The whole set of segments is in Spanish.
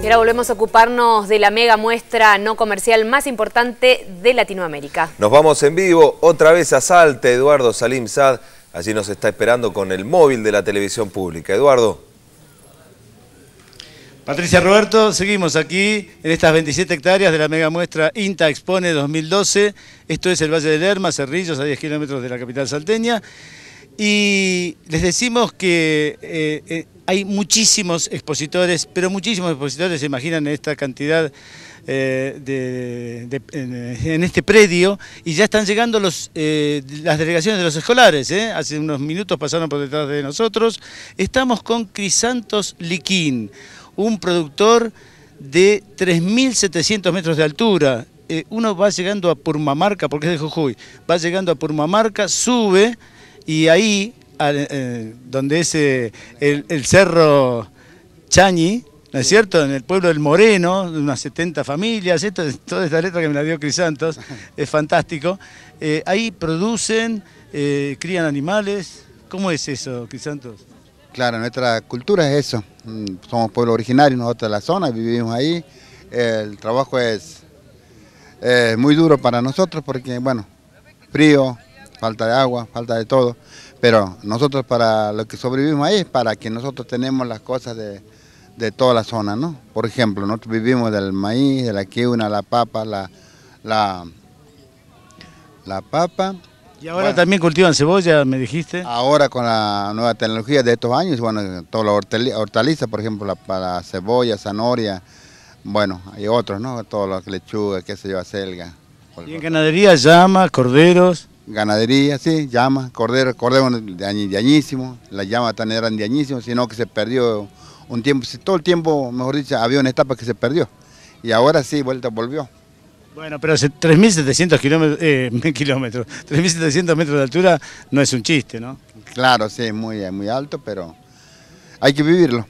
Y ahora volvemos a ocuparnos de la mega muestra no comercial más importante de Latinoamérica. Nos vamos en vivo otra vez a Salta. Eduardo Salim Saad allí nos está esperando con el móvil de la televisión pública. Eduardo. Patricia, Roberto, seguimos aquí en estas 27 hectáreas de la mega muestra Inta Expone 2012. Esto es el Valle de Lerma, Cerrillos, a 10 kilómetros de la capital salteña. Y les decimos que hay muchísimos expositores, pero muchísimos expositores, se imaginan esta cantidad en este predio, y ya están llegando las delegaciones de los escolares. Hace unos minutos pasaron por detrás de nosotros. Estamos con Crisantos Liquín, un productor de 3.700 metros de altura. Uno va llegando a Purmamarca, porque es de Jujuy, va llegando a Purmamarca, sube. Y ahí, donde es el cerro Chañi, ¿no es cierto? En el pueblo del Moreno, unas 70 familias, esto, toda esta letra que me la dio Crisantos, es fantástico. Ahí producen, crían animales. ¿Cómo es eso, Crisantos? Claro, nuestra cultura es eso. Somos pueblo originario, nosotros de la zona, vivimos ahí. El trabajo es muy duro para nosotros porque, bueno, frío, falta de agua, falta de todo, pero nosotros para lo que sobrevivimos ahí es para que nosotros tenemos las cosas de toda la zona, ¿no? Por ejemplo, nosotros vivimos del maíz, de la quiuna, la papa, la papa. Y ahora, bueno, también cultivan cebolla, me dijiste. Ahora con la nueva tecnología de estos años, bueno, toda la hortaliza, por ejemplo, la cebolla, zanahoria, bueno, hay otros, ¿no? Todo lo que lechuga, qué sé yo, acelga. Y en ganadería, llamas, corderos. Ganadería, sí, llama, cordero de añísimo, las llamas también eran de añísimo, sino que se perdió un tiempo, todo el tiempo, mejor dicho, había una etapa que se perdió, y ahora sí, volvió. Bueno, pero 3.700 kilómetros, 3.700 metros de altura no es un chiste, ¿no? Claro, sí, muy, muy alto, pero hay que vivirlo.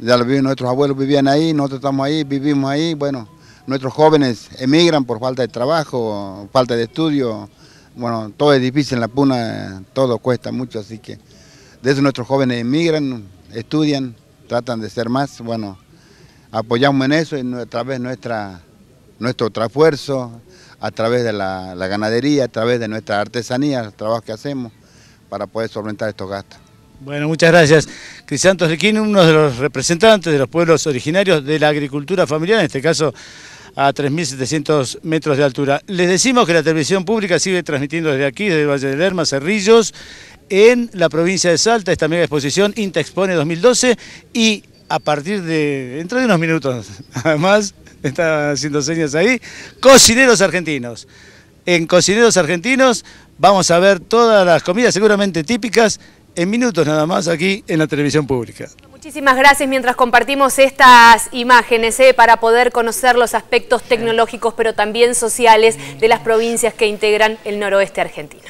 Ya lo viven, nuestros abuelos vivían ahí, nosotros estamos ahí, vivimos ahí, bueno, nuestros jóvenes emigran por falta de trabajo, falta de estudio. Bueno, todo es difícil en La Puna, todo cuesta mucho, así que de eso nuestros jóvenes emigran, estudian, tratan de ser más, bueno, apoyamos en eso y a través de nuestro esfuerzo, a través de la ganadería, a través de nuestra artesanía, los trabajos que hacemos para poder solventar estos gastos. Bueno, muchas gracias. Crisantos Liquín, uno de los representantes de los pueblos originarios de la agricultura familiar, en este caso a 3.700 metros de altura. Les decimos que la televisión pública sigue transmitiendo desde aquí, desde Valle de Lerma, Cerrillos, en la provincia de Salta, esta mega exposición Inta Expone 2012, y a partir de, dentro de unos minutos, además, están haciendo señas ahí, Cocineros Argentinos. En Cocineros Argentinos vamos a ver todas las comidas seguramente típicas en minutos nada más aquí en la televisión pública. Muchísimas gracias, mientras compartimos estas imágenes para poder conocer los aspectos tecnológicos pero también sociales de las provincias que integran el noroeste argentino.